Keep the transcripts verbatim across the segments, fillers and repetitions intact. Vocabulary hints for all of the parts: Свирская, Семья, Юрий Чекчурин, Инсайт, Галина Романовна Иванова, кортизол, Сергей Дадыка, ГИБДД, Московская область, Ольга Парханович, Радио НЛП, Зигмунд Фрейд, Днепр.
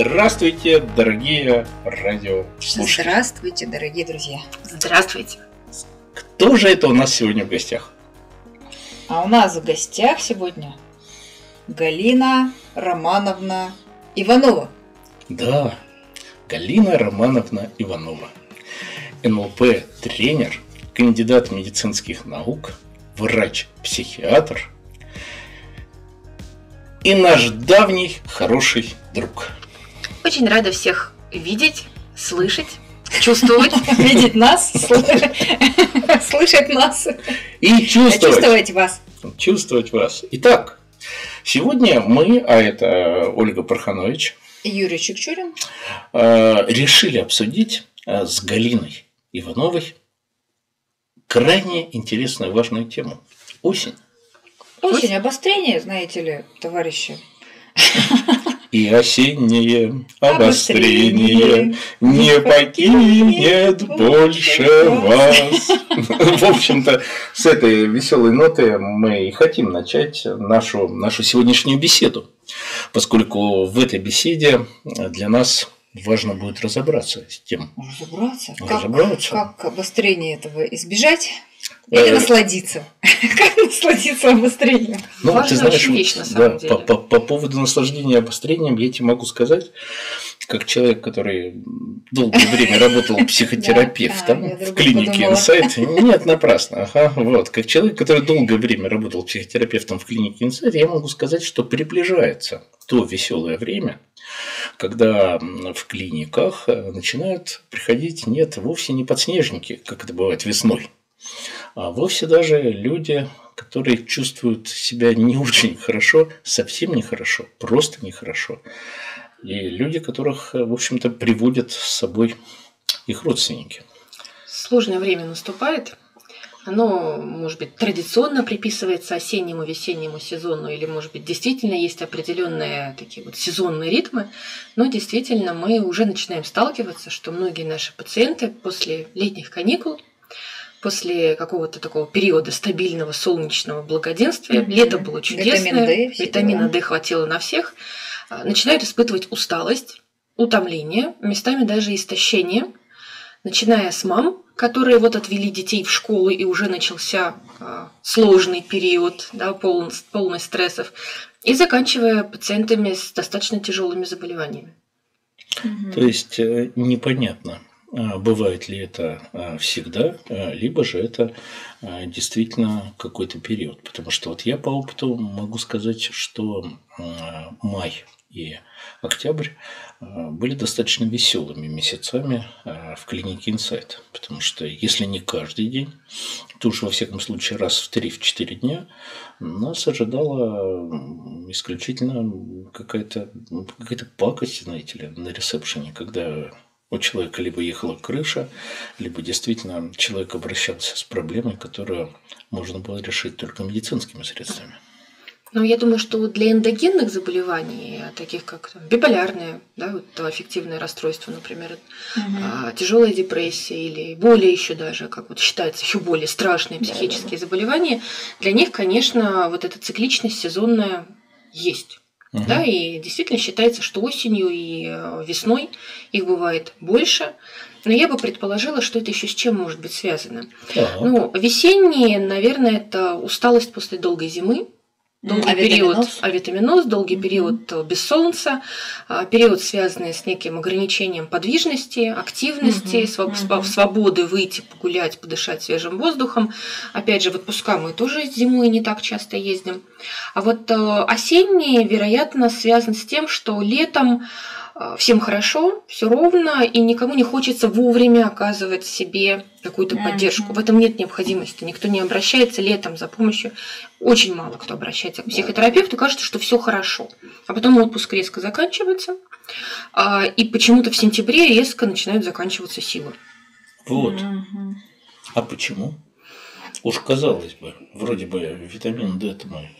Здравствуйте, дорогие радиослушатели. Здравствуйте, дорогие друзья. Здравствуйте. Кто же это у нас сегодня в гостях? А у нас в гостях сегодня Галина Романовна Иванова. Да, Галина Романовна Иванова. эн эл пэ-тренер, кандидат медицинских наук, врач-психиатр и наш давний хороший друг. Очень рада всех видеть, слышать, чувствовать. Видеть нас, слышать нас. И чувствовать вас. Чувствовать вас. Итак, сегодня мы, а это Ольга Парханович и Юрий Чекчурин, решили обсудить с Галиной Ивановой крайне интересную, важную тему. Осень. Осень, обострение, знаете ли, товарищи. И осеннее обострение не покинет больше вас. В общем-то, с этой веселой ноты мы и хотим начать нашу, нашу сегодняшнюю беседу, поскольку в этой беседе для нас важно будет разобраться с тем. Разобраться? разобраться. Как, как обострение этого избежать или э... насладиться? Как насладиться обострением? Ну, важно, ты знаешь, вещь, вот, на самом да, деле. По, по, по поводу наслаждения обострением я тебе могу сказать, как человек, который долгое время работал психотерапевтом в клинике Инсайт. Нет, напрасно. Как человек, который долгое время работал психотерапевтом в клинике Инсайт, я могу сказать, что приближается то веселое время, когда в клиниках начинают приходить нет, вовсе не подснежники, как это бывает весной, а вовсе даже люди, которые чувствуют себя не очень хорошо, совсем нехорошо, просто нехорошо. И люди, которых, в общем-то, приводят с собой их родственники. Сложное время наступает. Оно, может быть, традиционно приписывается осеннему, весеннему сезону, или, может быть, действительно есть определенные такие вот сезонные ритмы, но действительно мы уже начинаем сталкиваться, что многие наши пациенты после летних каникул, после какого-то такого периода стабильного солнечного благоденствия, mm-hmm. лето было чудесное, витамин D, витамина D хватило на всех, начинают испытывать усталость, утомление, местами даже истощение, начиная с мам, которые вот отвели детей в школу, и уже начался э, сложный период, да, полный, полный стрессов, и заканчивая пациентами с достаточно тяжелыми заболеваниями. Угу. То есть непонятно, бывает ли это всегда, либо же это действительно какой-то период. Потому что вот я по опыту могу сказать, что май и октябрь были достаточно веселыми месяцами в клинике Инсайт. Потому что если не каждый день, то уж во всяком случае раз в три-четыре дня нас ожидала исключительно какая-то, какая-то пакость, знаете ли, на ресепшене, когда у человека либо ехала крыша, либо действительно человек обращался с проблемой, которую можно было решить только медицинскими средствами. Ну, я думаю, что для эндогенных заболеваний, таких как там, биполярное, да, вот, аффективное расстройство, например, угу. тяжелая депрессия или более еще даже, как вот считается, еще более страшные психические да, да, да. заболевания, для них, конечно, вот эта цикличность сезонная есть. Угу. Да, и действительно считается, что осенью и весной их бывает больше. Но я бы предположила, что это еще с чем может быть связано. Ага. Ну, весенние, наверное, это усталость после долгой зимы. Долгий период авитаминоз, долгий mm-hmm. период без солнца, период, связанный с неким ограничением подвижности, активности, mm-hmm. своб- свободы выйти, погулять, подышать свежим воздухом. Опять же, в отпуска мы тоже зимой не так часто ездим. А вот осенний, вероятно, связан с тем, что летом всем хорошо, все ровно, и никому не хочется вовремя оказывать себе какую-то mm-hmm. поддержку. В этом нет необходимости. Никто не обращается летом за помощью. Очень мало кто обращается к психотерапевту. Кажется, что все хорошо. А потом отпуск резко заканчивается, и почему-то в сентябре резко начинают заканчиваться силы. Вот. Mm-hmm. А почему? Уж казалось бы, вроде бы витамин D это мы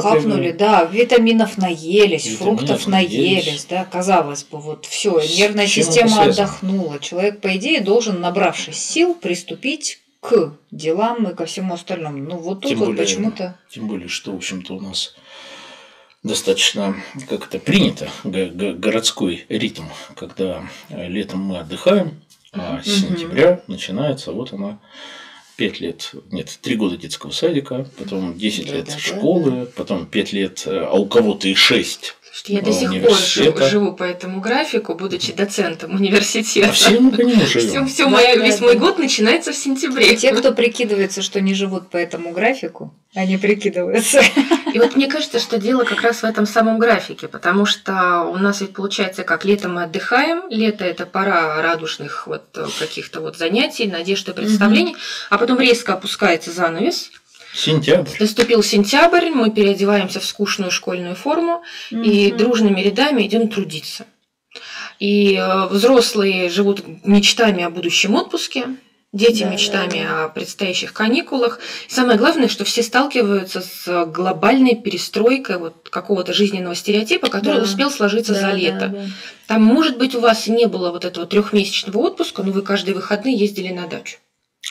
хапнули, да, витаминов наелись, витаминов фруктов наелись, наелись, да, казалось бы, вот все, нервная система отдохнула. Человек, по идее, должен, набравшись сил, приступить к делам и ко всему остальному. Ну вот тут тем вот более, почему-то. Тем более, что, в общем-то, у нас достаточно, как это принято, городской ритм, когда летом мы отдыхаем, а с сентября начинается вот она. Пять лет, нет, три года детского садика, потом десять лет школы, потом пять лет, а у кого-то и шесть. Я до сих пор живу по этому графику, будучи доцентом университета. А все мы по нему живем. Все, да, весь да, мой да. год начинается в сентябре. И те, кто прикидывается, что не живут по этому графику, они прикидываются. И вот мне кажется, что дело как раз в этом самом графике, потому что у нас ведь получается, как летом мы отдыхаем, лето – это пора радужных вот каких-то вот занятий, надежд и представлений, угу. а потом резко опускается занавес. Сентябрь. Наступил сентябрь, мы переодеваемся в скучную школьную форму mm-hmm. и дружными рядами идем трудиться. И взрослые живут мечтами о будущем отпуске, дети да, мечтами да, да. о предстоящих каникулах. И самое главное, что все сталкиваются с глобальной перестройкой вот какого-то жизненного стереотипа, который да. успел сложиться да, за лето. Да, да. Там, может быть, у вас и не было вот этого трехмесячного отпуска, но вы каждые выходные ездили на дачу.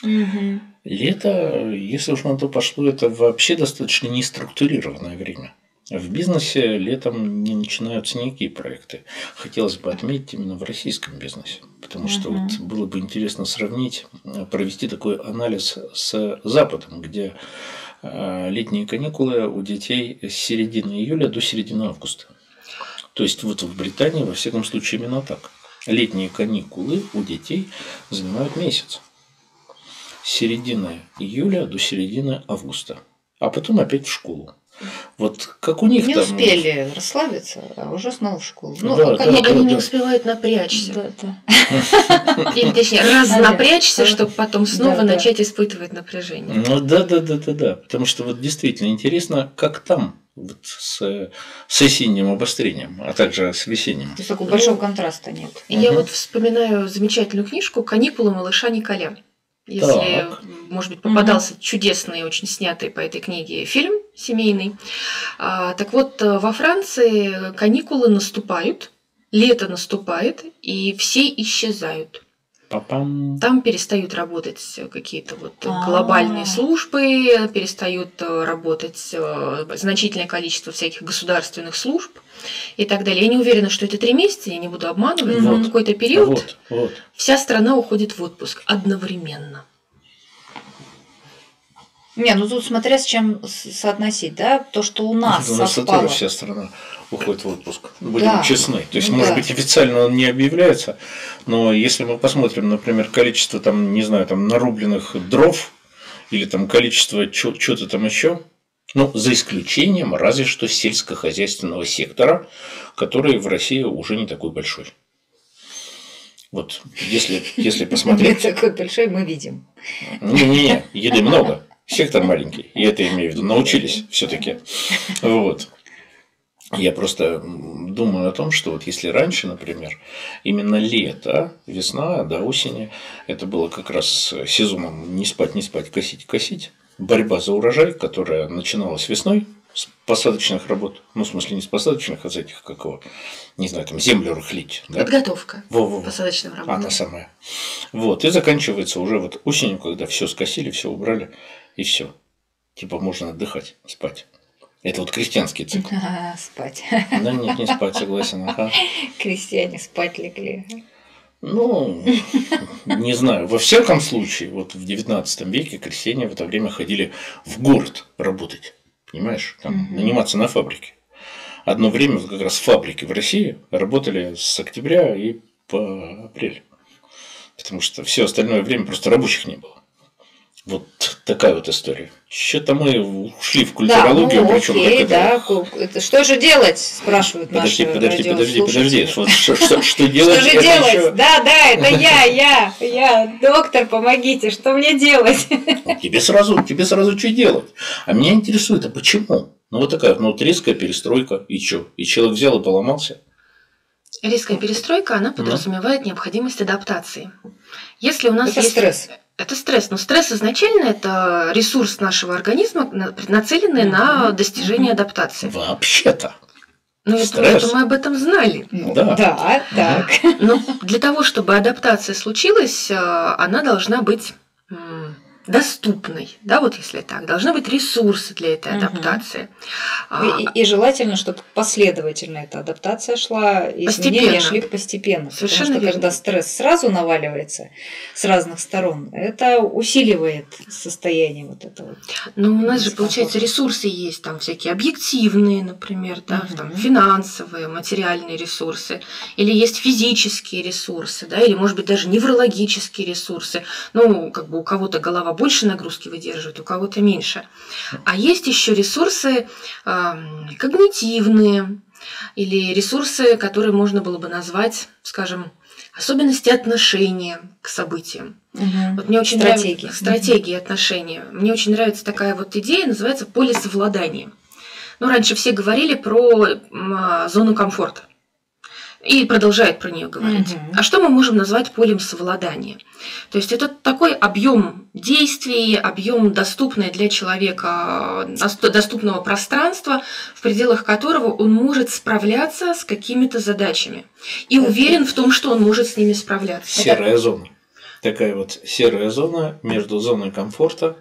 Mm-hmm. Лето, если уж на то пошло, это вообще достаточно неструктурированное время. В бизнесе летом не начинаются никакие проекты. Хотелось бы отметить именно в российском бизнесе, потому что uh-huh. вот было бы интересно сравнить, провести такой анализ с Западом, где летние каникулы у детей с середины июля до середины августа. То есть вот в Британии, во всяком случае, именно так. Летние каникулы у детей занимают месяц. С середины июля до середины августа, а потом опять в школу. Вот как у них не там... Не успели расслабиться, а уже снова в школу. Ну, да, а да, они, да, они да. не успевают напрячься. Да, да. Или, точнее, раз напрячься, чтобы потом снова да, начать да. испытывать напряжение. Ну, да-да-да-да-да. Потому что вот действительно интересно, как там вот с, с осенним обострением, а также с весенним. То есть, такого большого контраста нет. Угу. Я вот вспоминаю замечательную книжку «Каникулы малыша Николя». Если, так. может быть, попадался угу. чудесный, очень снятый по этой книге фильм семейный. А, так вот, во Франции каникулы наступают, лето наступает, и все исчезают. Па-пам. Там перестают работать какие-то вот глобальные А-а-а. службы, перестают работать значительное количество всяких государственных служб и так далее. Я не уверена, что это три месяца, я не буду обманывать, но вот. какой-то период вот, вот. вся страна уходит в отпуск одновременно. Не, ну тут смотря с чем соотносить, да, то, что у нас у нас тоже вся страна уходит в отпуск, будем да. честны. То есть, да. может быть, официально он не объявляется, но если мы посмотрим, например, количество там, не знаю, там нарубленных дров или там количество чего-то там еще, ну, за исключением разве что сельскохозяйственного сектора, который в России уже не такой большой. Вот, если, если посмотреть... Не такой большой, мы видим. Не-не-не, еды много. Сектор маленький, и это я имею в виду, научились все-таки. Вот. Я просто думаю о том, что вот если раньше, например, именно лето, весна до осени, это было как раз сезоном не спать, не спать, косить, косить, борьба за урожай, которая начиналась весной с посадочных работ, ну, в смысле, не с посадочных, а с этих, как его, не знаю, там, землю рыхлить. Да? Подготовка к посадочным работам. Она самая. Вот, и заканчивается уже вот осенью, когда все скосили, все убрали. И все. Типа можно отдыхать, спать. Это вот крестьянский цикл. А, спать. Да нет, не спать, согласен. Ага. Крестьяне спать легли. Ну, не знаю. Во всяком случае, вот в девятнадцатом веке крестьяне в это время ходили в город работать. Понимаешь? Там угу. наниматься на фабрике. Одно время вот как раз фабрики в России работали с октября и по апрель. Потому что все остальное время просто рабочих не было. Вот такая вот история. Что-то мы ушли в культурологию, да, ну, причем окей, да. это... Что же делать, спрашивают подожди, наши Подожди, подожди, подожди, подожди. Что делать? Что же делать? Да, да, это я, я, я, доктор, помогите, что мне делать? Тебе сразу, тебе сразу что делать? А меня интересует, а почему? Ну вот такая вот резкая перестройка, и что? И человек взял и поломался. Резкая перестройка, она подразумевает необходимость адаптации. Если у нас это стресс. Это стресс, но стресс изначально это ресурс нашего организма, нацеленный mm-hmm. на достижение mm-hmm. адаптации. Вообще-то. Ну, я думаю, что мы об этом знали. Ну, да. да, так. Но для того, чтобы адаптация случилась, она должна быть доступной, да, вот если так, должны быть ресурсы для этой адаптации. Угу. И, и желательно, чтобы последовательно эта адаптация шла, и постепенно. Изменения шли постепенно. Совершенно потому что верно. Когда стресс сразу наваливается с разных сторон, это усиливает состояние вот этого. Ну, у нас же, получается, ресурсы есть, там всякие объективные, например, да, угу. там, финансовые, материальные ресурсы, или есть физические ресурсы, да, или, может быть, даже неврологические ресурсы. Ну, как бы у кого-то голова больше нагрузки выдерживает, у кого-то меньше. А есть еще ресурсы э, когнитивные или ресурсы, которые можно было бы назвать, скажем, особенности отношения к событиям. Угу. Вот мне очень стратегии. Нравится стратегии угу. отношения. Мне очень нравится такая вот идея, называется полисовладание. Ну, раньше все говорили про э, зону комфорта. И продолжает про нее говорить. Угу. А что мы можем назвать полем совладания? То есть это такой объем действий, объем доступный для человека, доступного пространства, в пределах которого он может справляться с какими-то задачами. И уверен в том, что он может с ними справляться. Серая это... зона. Такая вот серая зона между зоной комфорта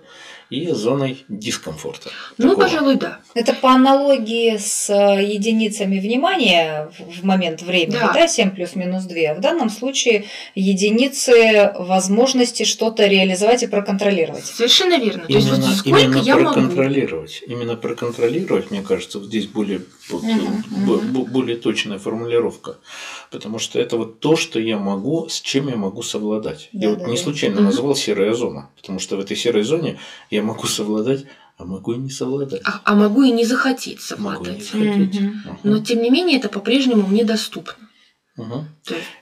и зоной дискомфорта. Ну, такого. Пожалуй, да. Это по аналогии с единицами внимания в момент времени, да, да семь плюс минус два. А в данном случае единицы возможности что-то реализовать и проконтролировать. Совершенно верно. Именно, То есть, сколько именно я проконтролировать. Могу? Именно проконтролировать, мне кажется, здесь более, вот, угу, б, угу. более точная формулировка. Потому что это вот то, что я могу, с чем я могу совладать. Да, я да, вот не да. случайно угу. назвал серая зона, потому что в этой серой зоне я Я могу совладать, а могу и не совладать. А, а могу и не захотеть совладать. Не захотеть. Угу. Угу. Но, тем не менее, это по-прежнему мне доступно. Угу.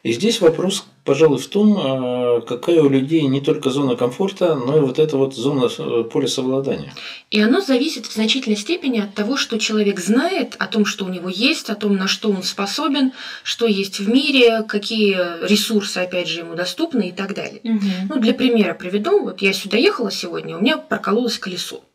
И здесь вопрос, пожалуй, в том, какая у людей не только зона комфорта, но и вот эта вот зона поля совладания. И оно зависит в значительной степени от того, что человек знает, о том, что у него есть, о том, на что он способен, что есть в мире, какие ресурсы, опять же, ему доступны и так далее. Угу. Ну, для примера приведу. Вот я сюда ехала сегодня, у меня прокололось колесо.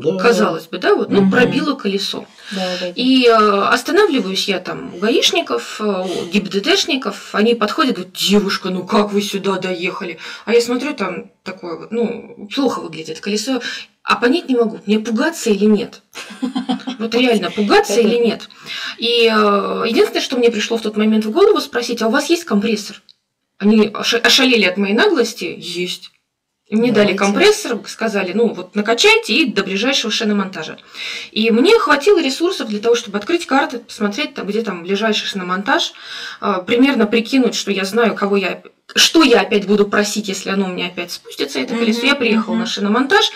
Да. Казалось бы, да, вот, ну, угу. пробило колесо. Да, да, да. И э, останавливаюсь я там у гаишников, у ГИБДДшников, они подходят, говорят: девушка, ну как вы сюда доехали? А я смотрю, там такое вот, ну, плохо выглядит колесо, а понять не могу, мне пугаться или нет. Вот реально, пугаться или нет. И единственное, что мне пришло в тот момент в голову, спросить: а у вас есть компрессор? Они ошалели от моей наглости. Есть. Мне Давайте. Дали компрессор, сказали: ну вот накачайте и до ближайшего шиномонтажа. И мне хватило ресурсов для того, чтобы открыть карты, посмотреть, там, где там ближайший шиномонтаж, примерно прикинуть, что я знаю, кого я, что я опять буду просить, если оно у меня опять спустится, это колесо. Я приехала на шиномонтаж,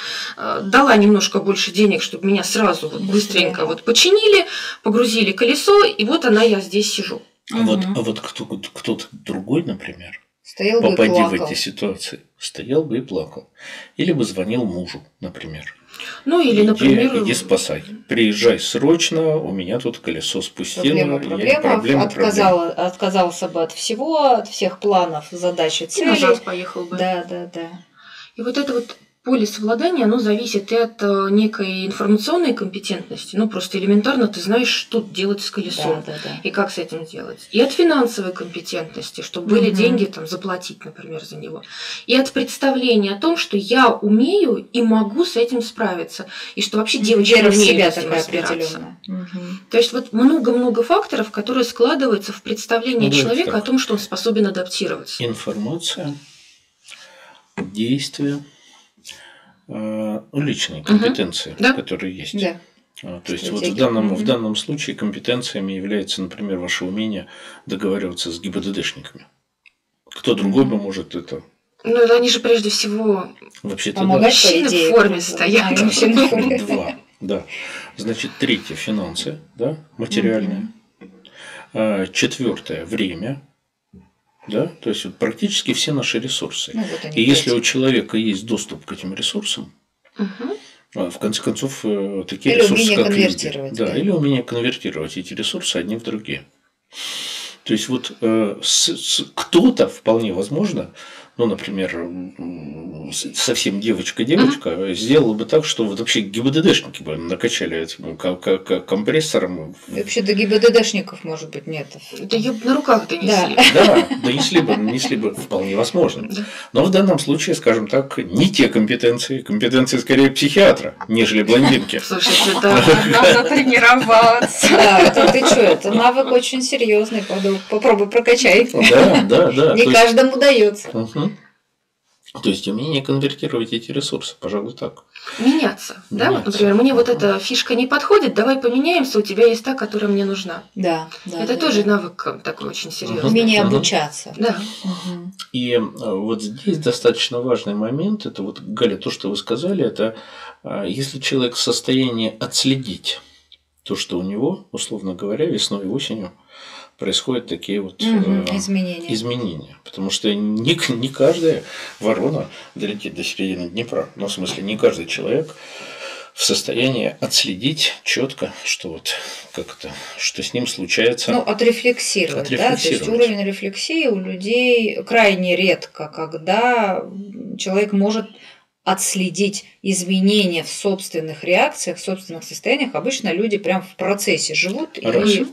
дала немножко больше денег, чтобы меня сразу вот быстренько вот починили, погрузили колесо, и вот она, я здесь сижу. А вот, а вот кто-то, кто-то другой, например, Стоял попади бы и плакал. В эти ситуации, стоял бы и плакал. Или бы звонил мужу, например. Ну, или, иди, например... Иди спасай. Приезжай срочно, у меня тут колесо спустило. Проблема, проблема, проблема, отказала, проблема. Отказался бы от всего, от всех планов, задач и целей. И назад поехал бы. Да, да, да. И вот это вот поле совладания, оно зависит и от некой информационной компетентности. Ну, просто элементарно ты знаешь, что делать с колесом, да, да, да. и как с этим делать. И от финансовой компетентности, чтобы были угу. деньги там, заплатить, например, за него. И от представления о том, что я умею и могу с этим справиться. И что вообще девочки умеют себя с этим разбираться. Угу. То есть вот много-много факторов, которые складываются в представлении да, человека так. о том, что он способен адаптироваться. Информация, действия. Личные компетенции, угу. которые да. есть. Да. То есть вот в данном, угу. в данном случае компетенциями является, например, ваше умение договариваться с ГИБДДшниками. Кто другой бы может это... Ну, они же прежде всего вообще-то мужчины в форме стоят. Два. Да. Значит, третье – финансы, да, материальные. Угу. Четвертое – время. Да? То есть вот практически все наши ресурсы. Ну, вот и если у человека есть доступ к этим ресурсам, угу. в конце концов, такие или ресурсы, как люди. Да, да. Или умение конвертировать эти ресурсы одни в другие. То есть вот э, кто-то, вполне возможно, ну, например, совсем девочка-девочка, mm-hmm. сделала бы так, что вот вообще ГИБДДшники бы накачали этим компрессором. Вообще-то ГИБДДшников, может быть, нет. Это ее на руках донесли. Да, донесли бы, донесли бы вполне возможно. Но в данном случае, скажем так, не те компетенции, компетенции скорее психиатра, нежели блондинки. Слушайте, да, надо тренироваться. Да, то ты что, это навык очень серьезный, попробуй прокачай. Да, да, да. Не каждому дается. То есть умение конвертировать эти ресурсы, пожалуй, так. Меняться, Меняться. Да? Вот, например, мне вот эта фишка не подходит, давай поменяемся, у тебя есть та, которая мне нужна. Да. да это да, тоже да. навык такой очень серьезный. Умение угу. обучаться. Да. Угу. И вот здесь достаточно важный момент, это вот, Галя, то, что вы сказали, это если человек в состоянии отследить то, что у него, условно говоря, весной и осенью, происходят такие вот угу, э, изменения. изменения. Потому что не, не каждая ворона долетит до середины Днепра. Ну, в смысле, не каждый человек в состоянии отследить четко, что вот как это, что с ним случается. Ну, отрефлексировать, отрефлексировать. Да? То есть уровень рефлексии у людей крайне редко, когда человек может отследить изменения в собственных реакциях, в собственных состояниях. Обычно люди прям в процессе живут Раз. и...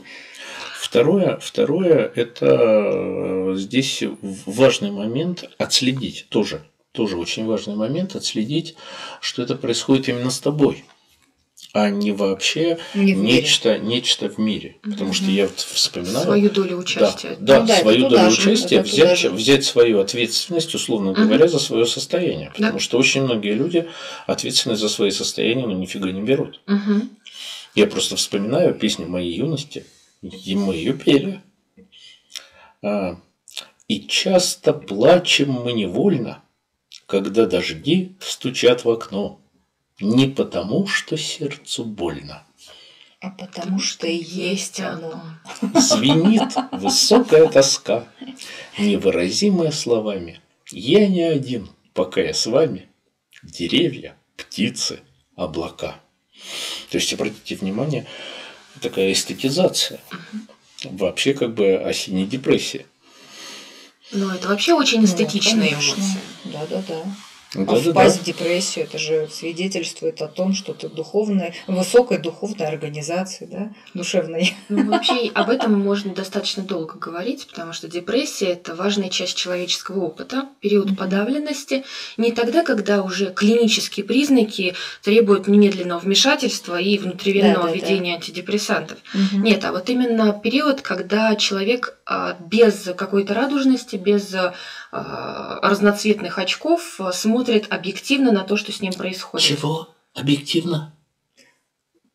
Второе, второе, это здесь важный момент отследить, тоже, тоже очень важный момент отследить, что это происходит именно с тобой, а не вообще не нечто, нечто в мире. Потому что я вот вспоминаю… Свою долю участия. Да, да, да свою долю участия, взять, взять свою ответственность, условно говоря, угу. за свое состояние. Потому да. что очень многие люди ответственность за свои состояния ну, нифига не берут. Угу. Я просто вспоминаю песню моей юности. И мы ее пели. А, и часто плачем мы невольно, когда дожди стучат в окно. Не потому, что сердцу больно, а потому, что и есть оно. Звенит высокая тоска, невыразимая словами. Я не один, пока я с вами. Деревья, птицы, облака. То есть, обратите внимание, такая эстетизация. Угу. Вообще как бы осенняя депрессия. Ну, это вообще очень эстетичные ну, эмоции. Да-да-да. А впасть да. в депрессию, это же свидетельствует о том, что ты духовная, высокой духовной организации, да, душевной. Ну, вообще об этом можно достаточно долго говорить, потому что депрессия – это важная часть человеческого опыта, период подавленности, не тогда, когда уже клинические признаки требуют немедленного вмешательства и внутривенного да, да, введения да. антидепрессантов. Угу. Нет, а вот именно период, когда человек без какой-то радужности, без разноцветных очков смотрит объективно на то, что с ним происходит. Чего? Объективно?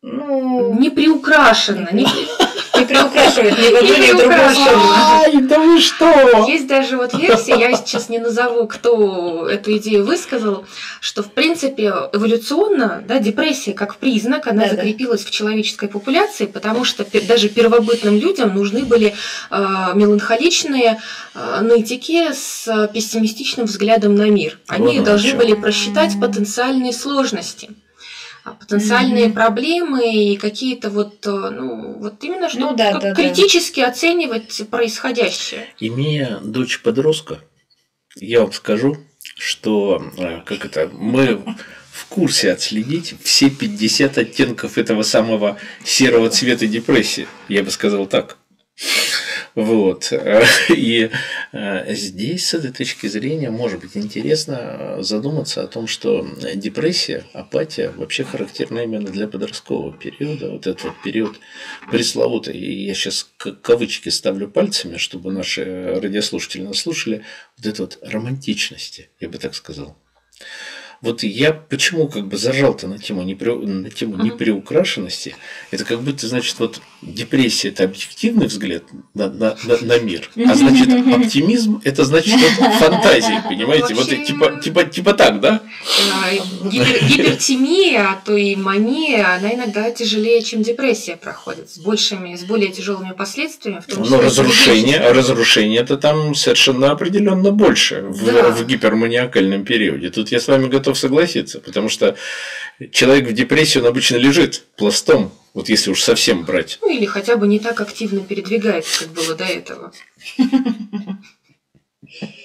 Ну, не приукрашенно. Не приукрашивает. Не приукрашивает. Ай, да вы что? Есть даже вот версия, я сейчас не назову, кто эту идею высказал, что, в принципе, эволюционно да, депрессия как признак, она да, закрепилась да. в человеческой популяции, потому что даже первобытным людям нужны были э, меланхоличные э, нытики с пессимистичным взглядом на мир. Они вот должны были просчитать потенциальные сложности. Потенциальные mm-hmm. проблемы и какие-то вот, ну, вот именно что ну, да, да, критически да. оценивать происходящее. Имея дочь-подростка, я вам скажу, что как это, мы в курсе отследить все пятьдесят оттенков этого самого серого цвета депрессии, я бы сказал так. Вот. И здесь, с этой точки зрения, может быть интересно задуматься о том, что депрессия, апатия вообще характерна именно для подросткового периода. Вот этот вот период пресловутый, я сейчас кавычки ставлю пальцами, чтобы наши радиослушатели нас слушали, вот этой вот романтичности, я бы так сказал. Вот я почему как бы заржал-то на тему, непри... на тему неприукрашенности, это как будто, значит, вот депрессия – это объективный взгляд на, на, на, на мир, а значит, оптимизм – это, значит, вот фантазия, понимаете? Ну, вообще... Вот типа, типа, типа так, да? Гипертимия, а то и мания, она иногда тяжелее, чем депрессия проходит, с большими, с более тяжелыми последствиями. В том числе Но разрушение, разрушение – это там совершенно определенно больше в, да. в гиперманиакальном периоде. Тут я с вами готов согласиться, потому что человек в депрессии, он обычно лежит пластом, вот если уж совсем брать. Ну, или хотя бы не так активно передвигается, как было до этого.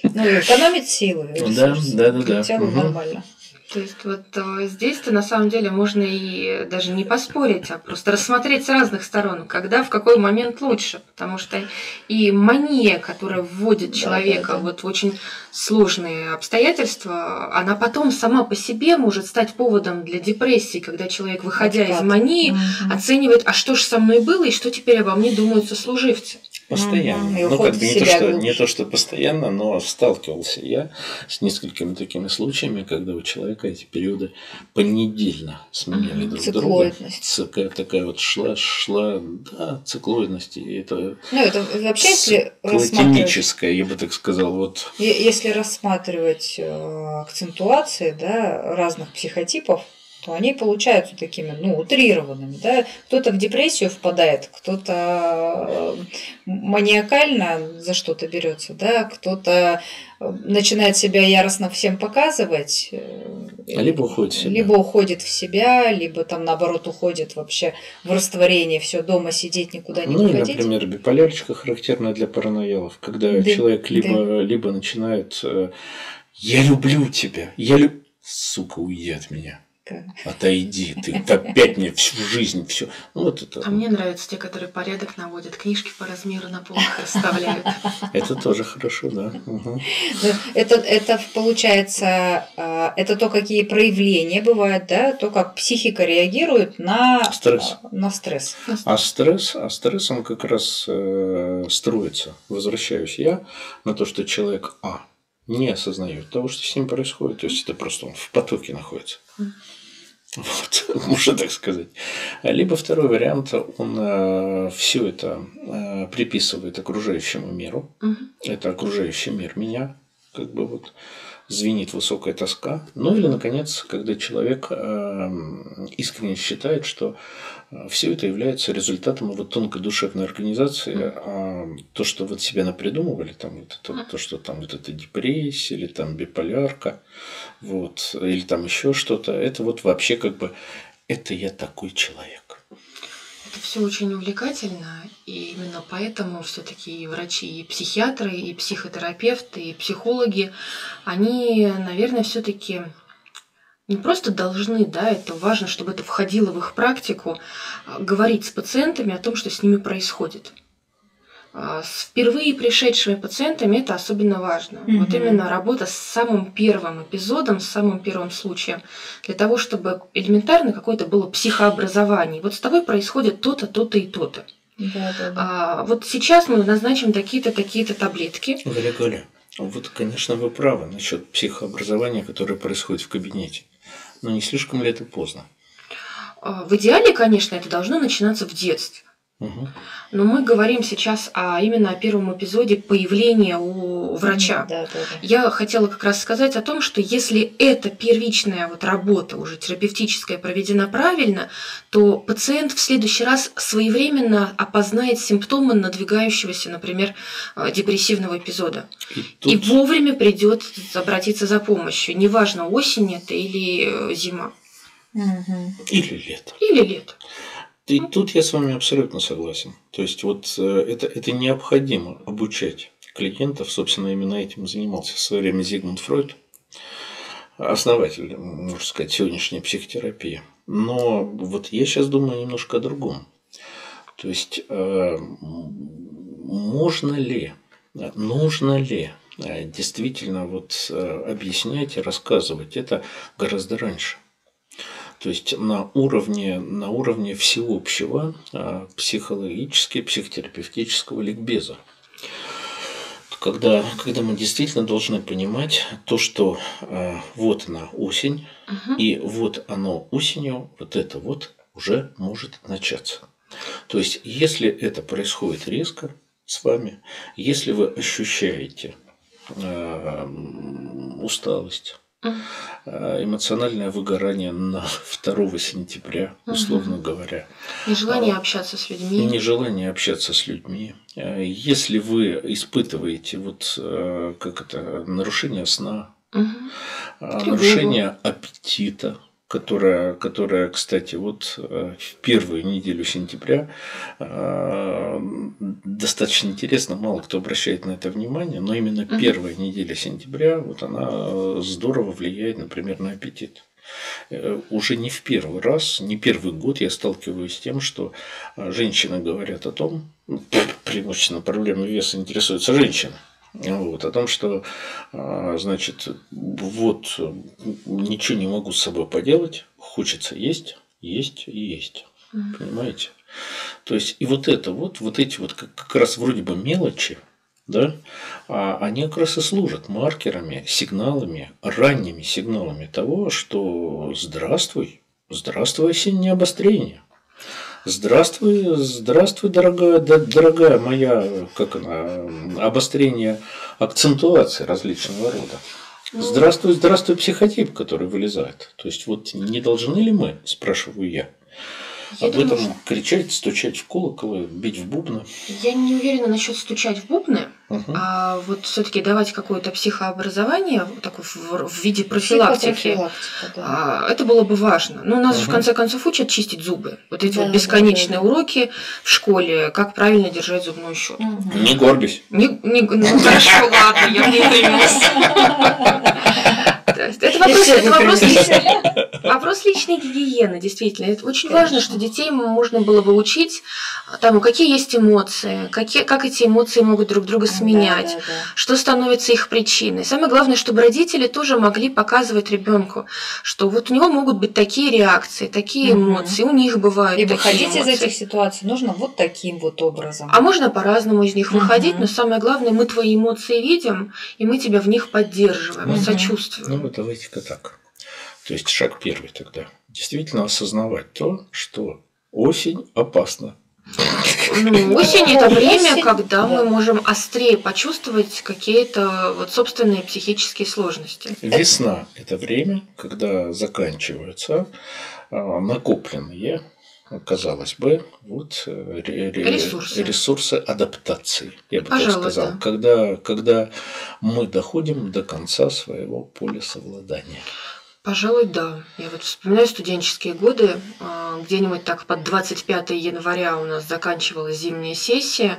Ну, экономит силы, ресурсы. Да, да, да, да. Все угу. нормально. То есть вот здесь-то на самом деле можно и даже не поспорить, а просто рассмотреть с разных сторон, когда, в какой момент лучше. Потому что и мания, которая вводит человека да, да, да. вот в очень сложные обстоятельства, она потом сама по себе может стать поводом для депрессии, когда человек, выходя Откат. из мании, угу. оценивает, а что же со мной было и что теперь обо мне думают сослуживцы. Постоянно. Mm-hmm. Ну, как бы не то, что, не то, что постоянно, но сталкивался я с несколькими такими случаями, когда у человека эти периоды понедельно сменяли mm-hmm. друг друга. Циклоидность. Такая вот шла, шла, да, циклоидность. И это, ну, это вообще, если рассматривать, я бы так сказал. Вот. Если рассматривать акцентуации, да, разных психотипов, то они получаются такими, ну, утрированными. Да? Кто-то в депрессию впадает, кто-то маниакально за что-то берется, да? Кто-то начинает себя яростно всем показывать. Либо уходит в себя. Либо уходит в себя, либо там, наоборот, уходит вообще в растворение, все дома сидеть, никуда не ну, выходить. Ну, например, биполярочка характерна для параноялов, когда да, человек либо, да. либо начинает «я люблю тебя», «я люб...» «сука, уйди от меня». Отойди, ты опять мне всю жизнь все. Ну, вот это. А мне нравятся те, которые порядок наводят, книжки по размеру на полках расставляют. Это тоже хорошо, да. Угу. Это, это получается, это то, какие проявления бывают, да, то, как психика реагирует на стресс. На стресс. А стресс, а стресс он как раз строится. Возвращаюсь я на то, что человек а не осознает того, что с ним происходит. То есть это просто он в потоке находится. Вот, можно так сказать. Либо второй вариант, он э, все это э, приписывает окружающему миру. Угу. Это окружающий мир меня, как бы вот звенит высокая тоска. Ну или, наконец, когда человек э, искренне считает, что все это является результатом его тонкой душевной организации. А то, что вот себя напридумывали, там, вот это, то, что там вот это депрессия или там биполярка, вот, или там еще что-то, это вот вообще как бы это я такой человек. Это все очень увлекательно, и именно поэтому все-таки и врачи, и психиатры, и психотерапевты, и психологи, они, наверное, все-таки не просто должны, да, это важно, чтобы это входило в их практику, говорить с пациентами о том, что с ними происходит. С впервые пришедшими пациентами это особенно важно. Mm-hmm. Вот именно работа с самым первым эпизодом, с самым первым случаем, для того, чтобы элементарно какое-то было психообразование. Вот с тобой происходит то-то, то-то и то-то. Да, да, да. А, вот сейчас мы назначим такие-то, такие-то таблетки. Галя, Галя, вот, конечно, вы правы насчет психообразования, которое происходит в кабинете. Но не слишком ли это поздно? А, в идеале, конечно, это должно начинаться в детстве. Но мы говорим сейчас о, именно о первом эпизоде появления у врача. Да, да, да. Я хотела как раз сказать о том, что если эта первичная вот работа уже терапевтическая проведена правильно, то пациент в следующий раз своевременно опознает симптомы надвигающегося, например, депрессивного эпизода. И, тут... И вовремя придет обратиться за помощью. Неважно, осень это или зима. Угу. Или лето. Или лето. И тут я с вами абсолютно согласен. То есть, вот это, это необходимо обучать клиентов. Собственно, именно этим занимался в свое время Зигмунд Фрейд, основатель, можно сказать, сегодняшней психотерапии. Но вот я сейчас думаю немножко о другом. То есть, можно ли, нужно ли действительно вот объяснять и рассказывать это гораздо раньше? То есть на уровне, на уровне всеобщего психологически, психотерапевтического ликбеза. Когда, когда мы действительно должны понимать то, что э, вот она осень, угу. и вот оно осенью, вот это вот уже может начаться. То есть если это происходит резко с вами, если вы ощущаете э, усталость, эмоциональное выгорание на второго сентября, условно угу. говоря. Нежелание а, общаться с людьми. Нежелание общаться с людьми. Если вы испытываете вот, как это, нарушение сна, угу. нарушение аппетита, которая, которая, кстати, вот в первую неделю сентября достаточно интересно, мало кто обращает на это внимание, но именно первая неделя сентября вот она здорово влияет, например, на аппетит. Уже не в первый раз, не первый год я сталкиваюсь с тем, что женщины говорят о том, преимущественно проблемой веса интересуются женщины, вот, о том, что, значит, вот ничего не могу с собой поделать, хочется есть, есть и есть, mm-hmm. понимаете? То есть и вот это вот, вот эти вот как раз вроде бы мелочи, да, а они как раз и служат маркерами, сигналами, ранними сигналами того, что здравствуй, здравствуй, осеннее обострение. Здравствуй, здравствуй, дорогая, да, дорогая моя, как она, обострение акцентуации различного рода. Здравствуй, здравствуй, психотип, который вылезает. То есть вот не должны ли мы, спрашиваю я. Я Об думаю, этом кричать, стучать в колоколы, бить в бубны. Я не уверена насчет стучать в бубны, угу. а вот все-таки давать какое-то психообразование так, в, в виде профилактики, да. а, это было бы важно. Но нас угу. же в конце концов учат чистить зубы. Вот эти да, вот бесконечные да, да. уроки в школе, как правильно держать зубную щетку. Угу. Не горбись. Не, не, ну хорошо, ладно, я не Это, вопрос, это вопрос, личной, вопрос личной гигиены, действительно. Это очень Конечно. Важно, что детей можно было бы учить, тому, какие есть эмоции, какие, как эти эмоции могут друг друга сменять, да, да, да. что становится их причиной. Самое главное, чтобы родители тоже могли показывать ребенку, что вот у него могут быть такие реакции, такие эмоции, у них бывают и такие эмоции. И выходить из этих ситуаций нужно вот таким вот образом. А можно по-разному из них выходить, но самое главное, мы твои эмоции видим, и мы тебя в них поддерживаем, сочувствуем. Ну, давайте-ка так. То есть, шаг первый тогда. Действительно осознавать то, что осень опасна. Ну, осень – это время, осень, когда да. мы можем острее почувствовать какие-то вот собственные психические сложности. Весна – это время, когда заканчиваются накопленные, казалось бы, вот, ресурсы. ресурсы адаптации, я бы Пожалуй, так сказал, да. когда, когда мы доходим до конца своего поля совладания. Пожалуй, да. Я вот вспоминаю студенческие годы, где-нибудь так под двадцать пятое января у нас заканчивалась зимняя сессия,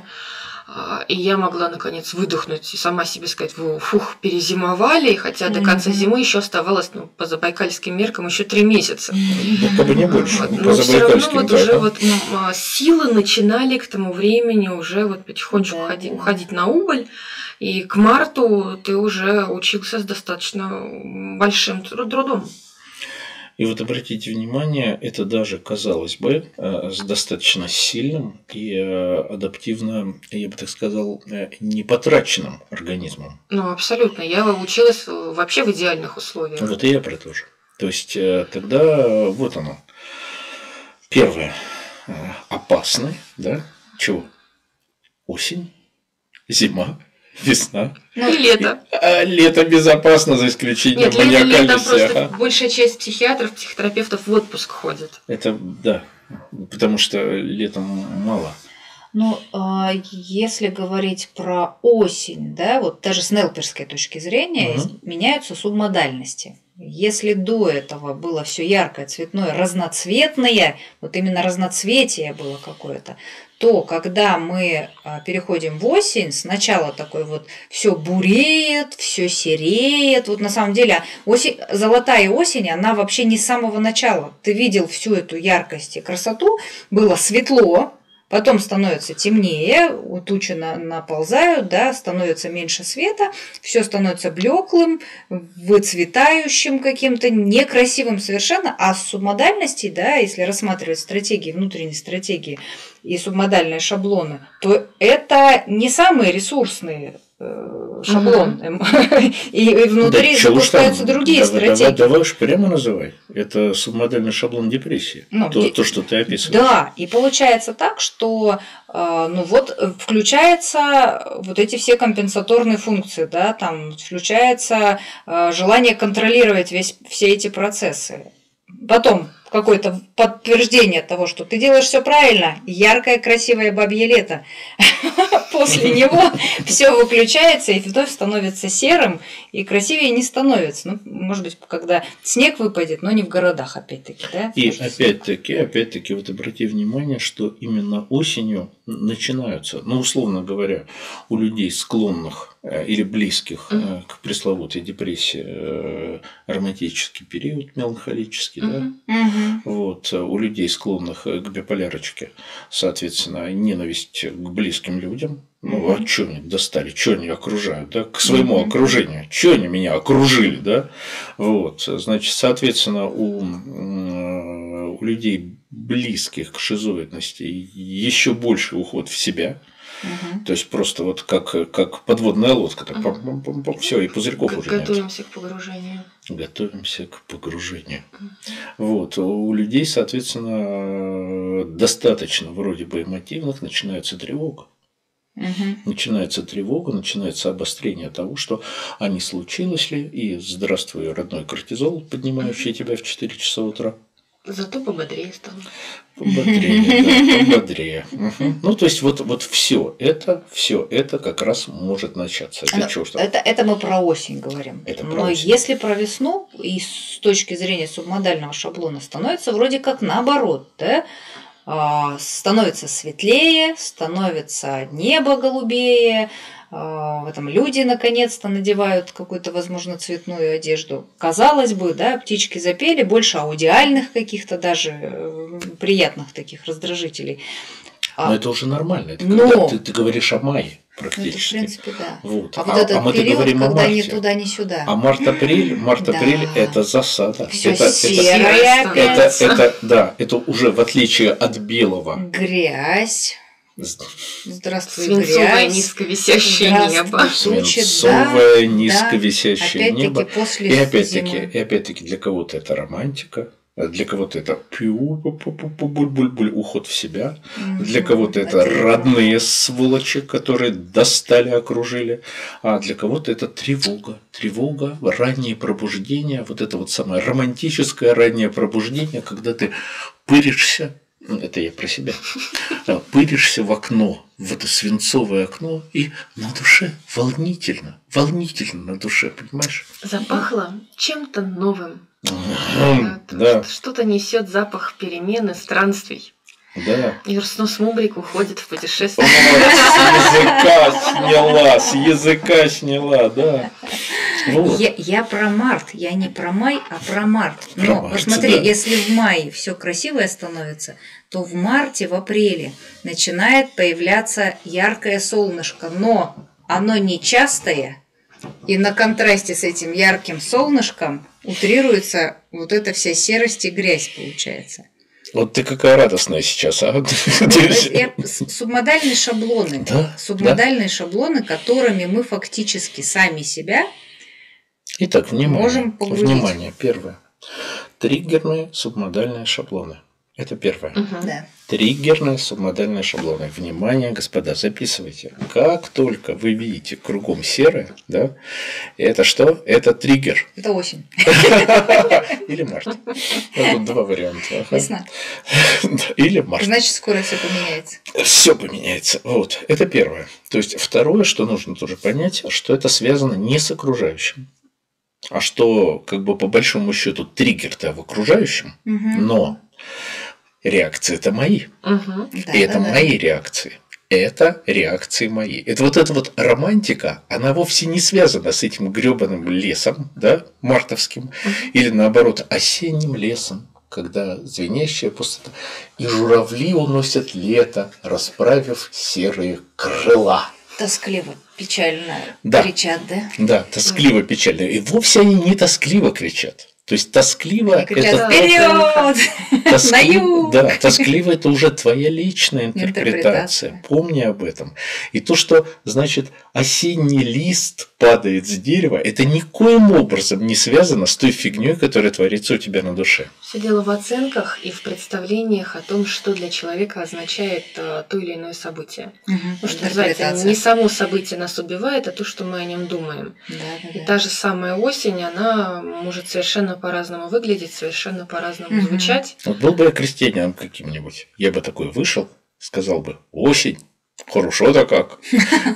и я могла наконец выдохнуть и сама себе сказать, фух, перезимовали, хотя до конца зимы еще оставалось, ну, по забайкальским меркам, еще три месяца. Ну, как бы не больше. Вот. Но все равно вот да, уже да. вот ну, силы начинали к тому времени уже вот потихонечку да, ходить, да. уходить на убыль, и к марту ты уже учился с достаточно большим трудом. И вот обратите внимание, это даже, казалось бы, с достаточно сильным и адаптивно, я бы так сказал, непотраченным организмом. Ну, абсолютно. Я училась вообще в идеальных условиях. Вот и я про то же. То есть, тогда вот оно. Первое. Опасный, да? Чего? Осень, зима. Весна. Ну, и лето. А лето безопасно, за исключением маниакальности. Летом просто а? большая часть психиатров, психотерапевтов в отпуск ходит. Это да, потому что летом мало. Ну, если говорить про осень, да, вот даже с нелперской точки зрения угу. меняются субмодальности. Если до этого было все яркое, цветное, разноцветное, вот именно разноцветие было какое-то, то когда мы переходим в осень, сначала такой вот все буреет, все сереет. Вот на самом деле осень, золотая осень, она вообще не с самого начала. Ты видел всю эту яркость и красоту, было светло. Потом становится темнее, тучи наползают, да, становится меньше света, все становится блеклым, выцветающим каким-то, некрасивым совершенно. А с субмодальностей, да, если рассматривать стратегии, внутренние стратегии и субмодальные шаблоны, то это не самые ресурсные шаблон. Mm-hmm. И внутри да, запускаются другие давай, стратегии. Давай, давай уж прямо называй. Это субмодальный шаблон депрессии. Ну, то, де... то, что ты описываешь. Да, и получается так, что ну вот, включаются вот эти все компенсаторные функции, да, там включается желание контролировать весь, все эти процессы. Потом какое-то подтверждение того, что ты делаешь все правильно, яркое, красивое бабье лето. После него все выключается и вновь становится серым, и красивее не становится. Ну, может быть, когда снег выпадет, но не в городах, опять-таки. Да? И опять-таки, опять-таки, вот обрати внимание, что именно осенью начинаются, ну, условно говоря, у людей склонных или близких mm-hmm. к пресловутой депрессии романтический период меланхолический, mm-hmm. да? Mm-hmm. Вот, у людей, склонных к биполярочке, соответственно, ненависть к близким людям. Ну, а чё они достали, чё они окружают, да, к своему mm-hmm. окружению, чё они меня окружили, да, вот, значит, соответственно, у, у людей, близких к шизоидности, еще больше уход в себя, mm-hmm. то есть просто вот как, как подводная лодка, так mm-hmm. все, и пузырьков Г- уже нет. Готовимся к погружению. Готовимся к погружению. Вот. У людей, соответственно, достаточно вроде бы эмотивных, начинается тревога. Угу. Начинается тревога, начинается обострение того, что а не случилось ли, и здравствуй, родной кортизол, поднимающий угу. тебя в четыре часа утра. Зато пободрее стало. Пободрее, да, пободрее. Угу. Ну, то есть, вот, вот все это, все это как раз может начаться. Это, чего, что... это, это мы про осень говорим. Это про Но осень. Если про весну, и с точки зрения субмодального шаблона становится вроде как наоборот, да? Становится светлее, становится небо голубее, в этом люди наконец-то надевают какую-то, возможно, цветную одежду. Казалось бы, да, птички запели, больше аудиальных каких-то даже приятных таких раздражителей. Но это уже нормально, это Но... когда ты, ты говоришь о мае. Практически. Ну, это, в принципе, да. Вот. А, а вот этот а мы период, говорим когда о ни туда, ни сюда. А март-апрель, март-апрель да. это засада. Всё это, серое это, это, это, да, это уже в отличие от белого. Грязь. Здравствуй, Свинцовое грязь. Низковисящее небо. Свинцовое да, низковисящее да. небо. После и, опять-таки, и опять-таки для кого-то это романтика. Для кого-то это пью-буль-буль-буль уход в себя, mm-hmm. для кого-то это mm-hmm. родные сволочи, которые достали, окружили, а для кого-то это тревога, тревога, раннее пробуждение, вот это вот самое романтическое раннее пробуждение, когда ты пыришься, это я про себя, пыришься в окно, в это свинцовое окно, и на душе волнительно, волнительно на душе, понимаешь? Запахло чем-то новым. Да, да. Что-то несет запах перемены, странствий. Да. Юрсну Смубрик уходит в путешествие. С языка сняла, с языка сняла, да. Вот. Я, я про март, я не про май, а про март. Про Но март, посмотри, да. если в мае все красивое становится, то в марте, в апреле начинает появляться яркое солнышко. Но оно нечастое, и на контрасте с этим ярким солнышком утрируется вот эта вся серость и грязь, получается. Вот ты какая радостная сейчас, а? Ну, субмодальные шаблоны. Да? Субмодальные да? шаблоны, которыми мы фактически сами себя Итак, внимание, можем погрузить. Внимание, первое. Триггерные субмодальные шаблоны. Это первое. Угу. Да. Триггерные субмодальные шаблоны. Внимание, господа, записывайте. Как только вы видите кругом серое, да, это что? Это триггер. Это осень. Или март. Тут два варианта. Весна. Или март. Значит, скоро все поменяется. Все поменяется. Вот. Это первое. То есть, второе, что нужно тоже понять, что это связано не с окружающим. А что, как бы, по большому счету, триггер-то в окружающем, угу. но реакции-то мои. Угу. И да, это да, мои да. реакции. Это реакции мои. Это вот эта вот романтика, она вовсе не связана с этим грёбаным лесом, да, мартовским, угу. или наоборот, осенним лесом, когда звенящая пустота. И журавли уносят лето, расправив серые крыла. Тоскливо, печально да. кричат, да? Да, тоскливо, печально. И вовсе они не тоскливо кричат. То есть тоскливо это вперед! Тоскливо, да, тоскливо это уже твоя личная интерпретация. интерпретация. Помни об этом. И то, что значит осенний лист падает с дерева, это никоим образом не связано с той фигней, которая творится у тебя на душе. Все дело в оценках и в представлениях о том, что для человека означает то или иное событие. Угу. Потому что, знаете, не само событие нас убивает, а то, что мы о нем думаем. Да, да, и да. та же самая осень, она может совершенно совершенно по-разному выглядеть, совершенно по-разному mm-hmm. звучать. Вот был бы я крестьянином каким-нибудь, я бы такой вышел, сказал бы: осень, хорошо-то как.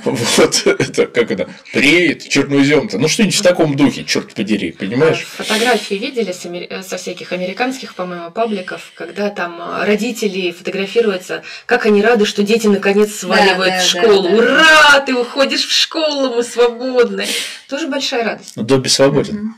Вот это как это, преет, чернозем-то. Ну, что-нибудь в таком духе, черт подери, понимаешь? Фотографии видели со всяких американских, по-моему, пабликов, когда там родители фотографируются, как они рады, что дети наконец сваливают в школу. Ура! Ты уходишь в школу, мы свободны. Тоже большая радость. Добби свободен.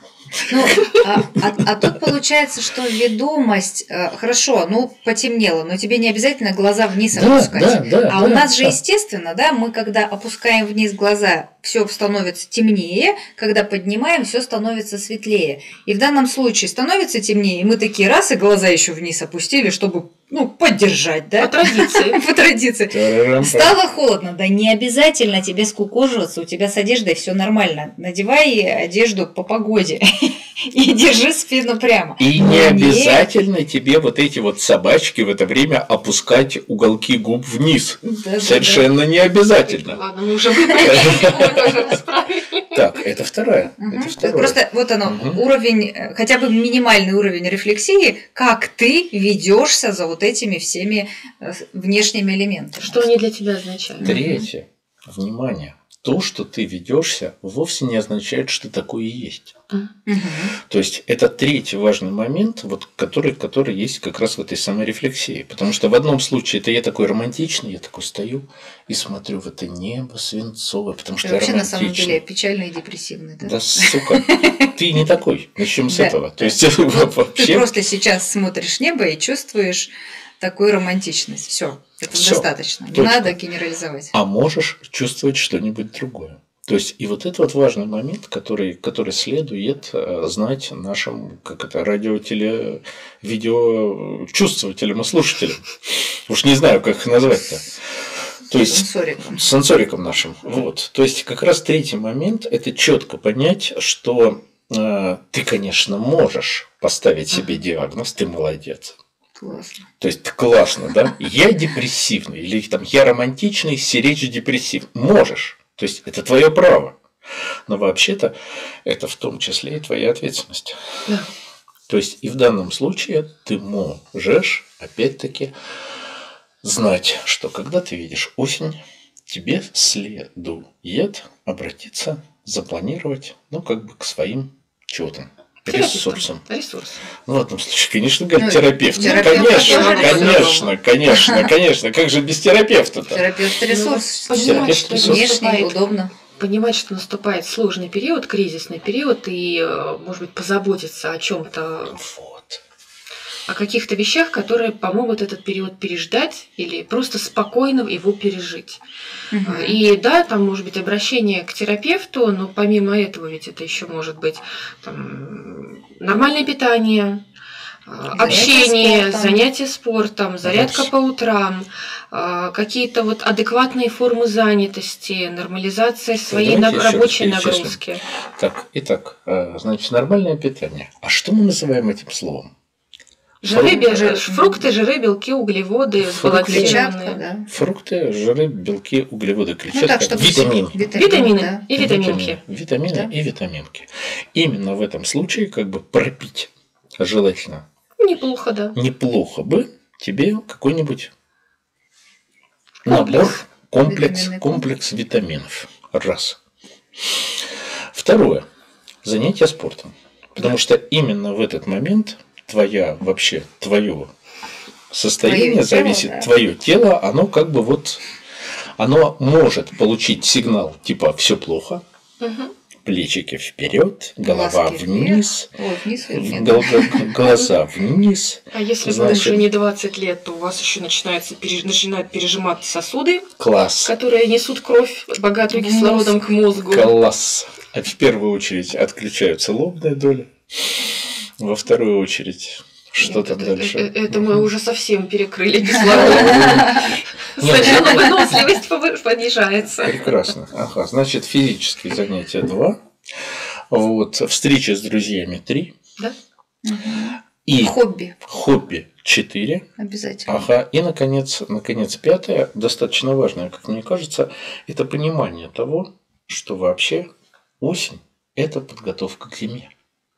Ну, а, а, а тут получается, что ведомость, хорошо, ну, потемнело, но тебе не обязательно глаза вниз опускать. Да, да, да, а да, у нас да. же, естественно, да, мы когда опускаем вниз глаза, все становится темнее, когда поднимаем, все становится светлее. И в данном случае становится темнее, и мы такие раз, и глаза еще вниз опустили, чтобы, ну, поддержать, да? По традиции. По традиции. Стало холодно, да не обязательно тебе скукоживаться, у тебя с одеждой все нормально. Надевай одежду по погоде и держи спину прямо. И не обязательно тебе вот эти вот собачки в это время опускать уголки губ вниз. Совершенно не обязательно. Ладно, мы уже выбрали. Так, это вторая. Угу. это вторая. Просто вот оно, угу. уровень, хотя бы минимальный уровень рефлексии, как ты ведешься за вот этими всеми внешними элементами. Что они для тебя означают? Третье. Внимание. То, что ты ведешься, вовсе не означает, что такое есть. Угу. То есть, это третий важный момент, вот, который, который есть как раз в этой самой рефлексии. Потому что в одном случае это я такой романтичный, я такой стою и смотрю в это небо свинцовое, потому что я вообще романтичный. На самом деле печальный и депрессивный. Да, да сука, ты не такой. Начнем с этого. То есть, вообще... Ты просто сейчас смотришь небо и чувствуешь такую романтичность. Все. Это Всё, достаточно. Не надо генерализовать. А можешь чувствовать что-нибудь другое. То есть, и вот это вот важный момент, который, который следует знать нашим, как это, радиотеле, видео, чувствователям и слушателям. Уж не знаю, как их назвать-то. То есть, сенсориком. сенсориком нашим. Вот. То есть, как раз третий момент – это четко понять, что э, ты, конечно, можешь поставить себе диагноз, ты молодец. Классно. То есть классно, да? Я депрессивный, или там я романтичный, серечь депрессив. Можешь. То есть это твое право. Но вообще-то это в том числе и твоя ответственность. Да. То есть и в данном случае ты можешь, опять-таки, знать, что когда ты видишь осень, тебе следует обратиться, запланировать, ну, как бы к своим чётам. Ресурсом. Ресурсом. Ну, в этом случае, конечно, говорит, ну, терапевт. терапевт. Конечно, конечно, конечно, конечно. Как же без терапевта-то? Терапевт ресурс. Ну, понимать, что внешне удобно. Понимать, что наступает сложный период, кризисный период, и, может быть, позаботиться о чем-то. Вот. О каких-то вещах, которые помогут этот период переждать или просто спокойно его пережить. Угу. И да, там может быть обращение к терапевту, но помимо этого ведь это еще может быть там, нормальное питание, занятия общение, спортом. занятия спортом, зарядка Дальше. по утрам, какие-то вот адекватные формы занятости, нормализация своей Давайте рабочей нагрузки. Так, итак, значит, нормальное питание. А что мы называем этим словом? Жиры, жир, фрукты, жиры, белки, углеводы, клетчатка, да. Фрукты, жиры, белки, углеводы, клетчатка, ну, витамины. Витамины, витамины да. и витаминки. Витамины да. и витаминки. Именно в этом случае как бы пропить желательно. Неплохо, да. Неплохо бы тебе какой-нибудь набор, комплекс, витамины, комплекс витаминов. Раз. Второе. Занятие спортом. Потому да. что именно в этот момент... твоя вообще, твое состояние твое зависит, тело, да. твое тело, оно как бы вот, оно может получить сигнал типа все плохо, угу. плечики вперед, голова Глазки вниз, вверх. Ой, вниз вверх. Голова, глаза вниз. А если вам уже не двадцать лет, то у вас еще начинаются, начинают пережимать сосуды, Класс. которые несут кровь, богатую кислородом к мозгу. Класс. А в первую очередь отключаются лобные доли. Во вторую очередь, что Нет, там это, дальше? Это, это мы уже совсем перекрыли кислород. Сначала выносливость понижается. Прекрасно. Ага, значит, физические занятия два. Вот, встреча с друзьями три. Да. И хобби. Хобби четыре. Обязательно. Ага. И, наконец, наконец, пятое, достаточно важное, как мне кажется, это понимание того, что вообще осень – это подготовка к зиме.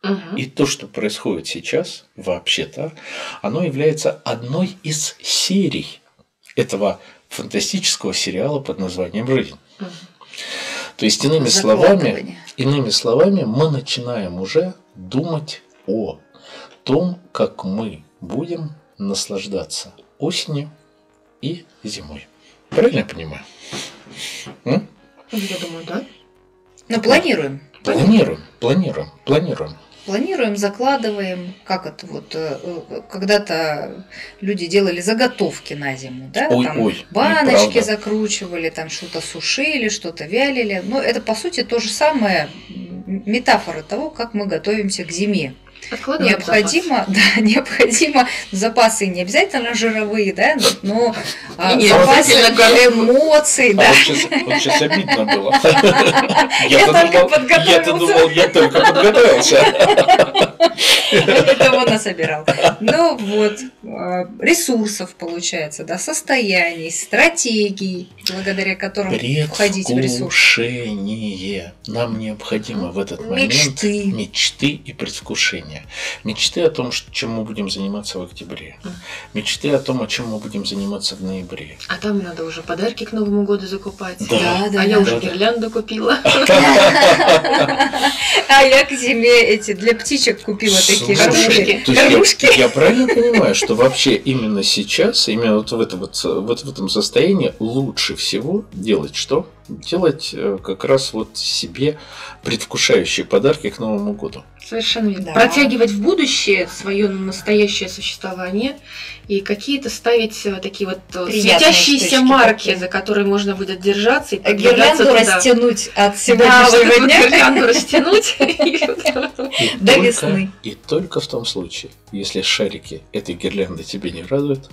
Угу. И то, что происходит сейчас, вообще-то, оно является одной из серий этого фантастического сериала под названием «Жизнь». Угу. То есть, иными словами, иными словами, мы начинаем уже думать о том, как мы будем наслаждаться осенью и зимой. Правильно я понимаю? М? Я думаю, да. Но планируем. Планируем, планируем, планируем. Планируем, закладываем, как это вот, когда-то люди делали заготовки на зиму, да, ой, там ой, баночки закручивали, там что-то сушили, что-то вялили, но это по сути то же самое, метафора того, как мы готовимся к зиме. Откладываем необходимо, запас. Да, необходимо запасы не обязательно жировые, да, но а, запасы эмоций, а да. Вот сейчас, вот сейчас обидно было. Я думал, я только подготовился. Этого насобирал. Ну вот, ресурсов получается, да, состояний, стратегий, благодаря которым входить в предвкушение. Нам необходимо в этот момент мечты, мечты и предвкушения. Мечты о том, чем мы будем заниматься в октябре. Мечты о том, о чем мы будем заниматься в ноябре. А там надо уже подарки к Новому году закупать. Да, да, да. А я да, уже да, гирлянду купила. А я к зиме эти для птичек купила такие кормушки. Я правильно понимаю, что вообще именно сейчас, именно вот в этом состоянии лучше всего делать что? Делать как раз вот себе предвкушающие подарки к Новому году. Совершенно верно. Да. Протягивать в будущее свое настоящее существование и какие-то ставить такие вот приятные светящиеся марки, такие, за которые можно будет держаться. И гирлянду туда растянуть от сегодняшнего да, дня. Вот гирлянду растянуть до весны. И только в том случае, если шарики этой гирлянды тебе не радуют,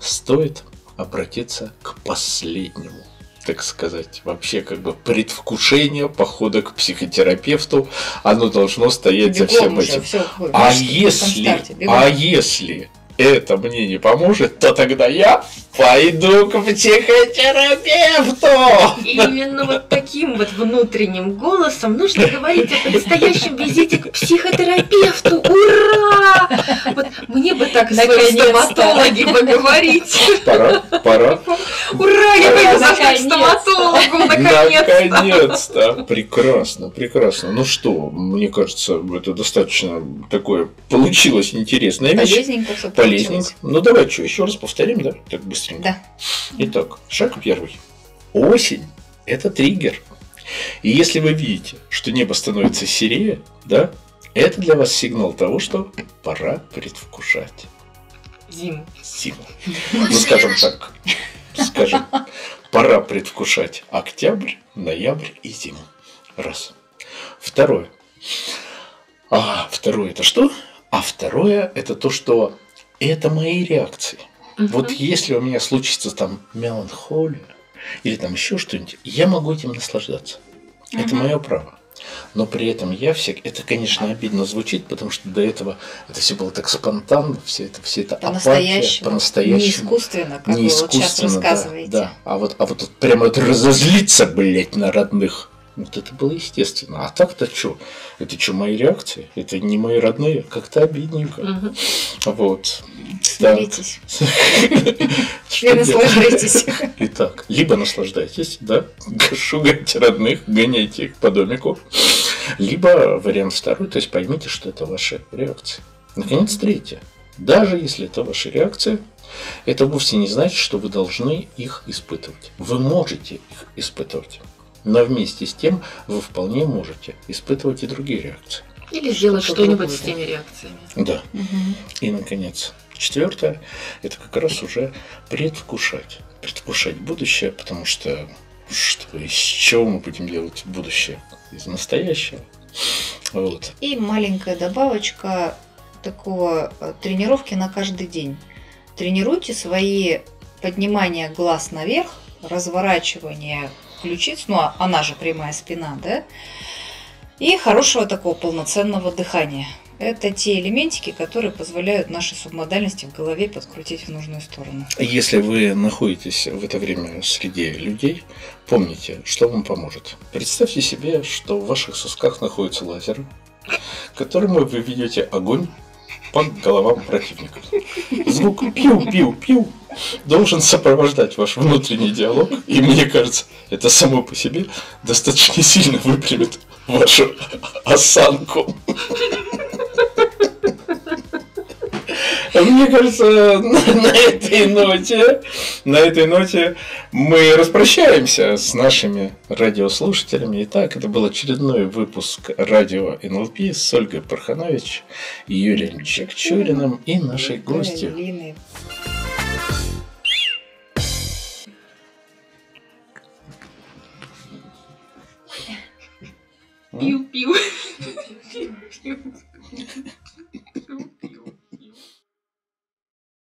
стоит обратиться к последнему, так сказать, вообще как бы предвкушение похода к психотерапевту, оно должно стоять бегом за всем уже, этим. Все, вы, а, если, старте, а если это мне не поможет, то тогда я пойду к психотерапевту. Именно вот таким вот внутренним голосом нужно говорить о предстоящем визите к психотерапевту. Ура! Вот мне бы так с вами стоматологи поговорить. Пора, пора. Ура, я пойду завтра к стоматологу, наконец-то. Наконец-то. Прекрасно, прекрасно. Ну что, мне кажется, это достаточно такое получилось интересное вещь. Полезненько все получилось. Ну давай что, еще раз повторим, да? Так быстро. Да. Итак, шаг первый. Осень – это триггер. И если вы видите, что небо становится серее, да, это для вас сигнал того, что пора предвкушать зиму. Зиму. Ну, скажем так, скажем, пора предвкушать октябрь, ноябрь и зиму. Раз. Второе. А второе – это что? А второе – это то, что это мои реакции. Вот uh-huh. если у меня случится там меланхолия или там еще что-нибудь, я могу этим наслаждаться. Uh-huh. Это мое право. Но при этом я всех, это, конечно, обидно звучит, потому что до этого это все было так спонтанно, все это, все это по-настоящему, апатия, по-настоящему, не искусственно, как не вы искусственно, сейчас рассказываете. Да, да. А вот, а вот прямо вот разозлиться, блять, на родных. Вот это было естественно. А так-то что? Это что, мои реакции? Это не мои родные? Как-то обидненько. Угу. Вот. Смотритесь. Не наслаждайтесь. Итак, либо наслаждайтесь, да, шугайте родных, гоняйте их по домику. Либо вариант второй, то есть поймите, что это ваши реакции. Наконец, третье. Даже если это ваши реакции, это вовсе не значит, что вы должны их испытывать. Вы можете их испытывать. Но вместе с тем вы вполне можете испытывать и другие реакции. Или сделать что-нибудь с теми реакциями. Да. Угу. И, наконец, четвертое – это как раз уже предвкушать. Предвкушать будущее, потому что что из чего мы будем делать будущее? Из настоящего. Вот. И маленькая добавочка такого тренировки на каждый день. Тренируйте свои поднимания глаз наверх, разворачивание ключиц, ну она же прямая спина, да, и хорошего такого полноценного дыхания. Это те элементики, которые позволяют нашей субмодальности в голове подкрутить в нужную сторону. Если вы находитесь в это время среди людей, помните, что вам поможет. Представьте себе, что в ваших сосках находится лазер, которым вы ведете огонь по головам противников. Звук пиу-пиу-пиу должен сопровождать ваш внутренний диалог, и мне кажется, это само по себе достаточно сильно выпрямит вашу осанку. Мне кажется, на этой ноте, на этой ноте мы распрощаемся с нашими радиослушателями. Итак, это был очередной выпуск Радио эн эл пэ с Ольгой Парханович, Юрием Чекчуриным и нашей гостью. Пиу-пиу.